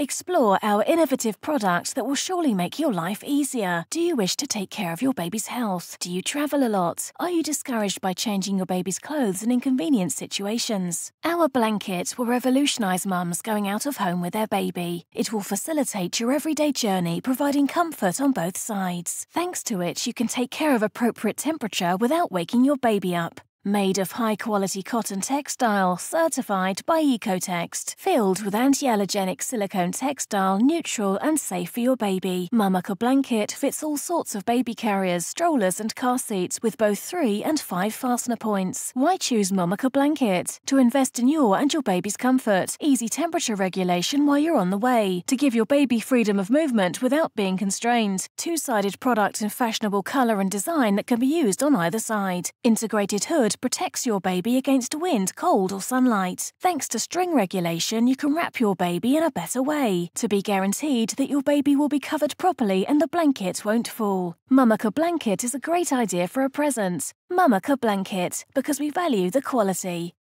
Explore our innovative products that will surely make your life easier. Do you wish to take care of your baby's health? Do you travel a lot? Are you discouraged by changing your baby's clothes in inconvenient situations? Our blanket will revolutionize mums going out of home with their baby. It will facilitate your everyday journey, providing comfort on both sides. Thanks to it, you can take care of appropriate temperature without waking your baby up. Made of high-quality cotton textile, certified by Öko-Tex, filled with anti-allergenic silicone textile, neutral and safe for your baby. MoMika blanket fits all sorts of baby carriers, strollers and car seats with both 3 and 5 fastener points. Why choose MoMika blanket? To invest in your and your baby's comfort, easy temperature regulation while you're on the way, to give your baby freedom of movement without being constrained, two-sided product in fashionable color and design that can be used on either side, integrated hood protects your baby against wind, cold or sunlight. Thanks to string regulation, you can wrap your baby in a better way to be guaranteed that your baby will be covered properly and the blanket won't fall. MoMika blanket is a great idea for a present. MoMika blanket, because we value the quality.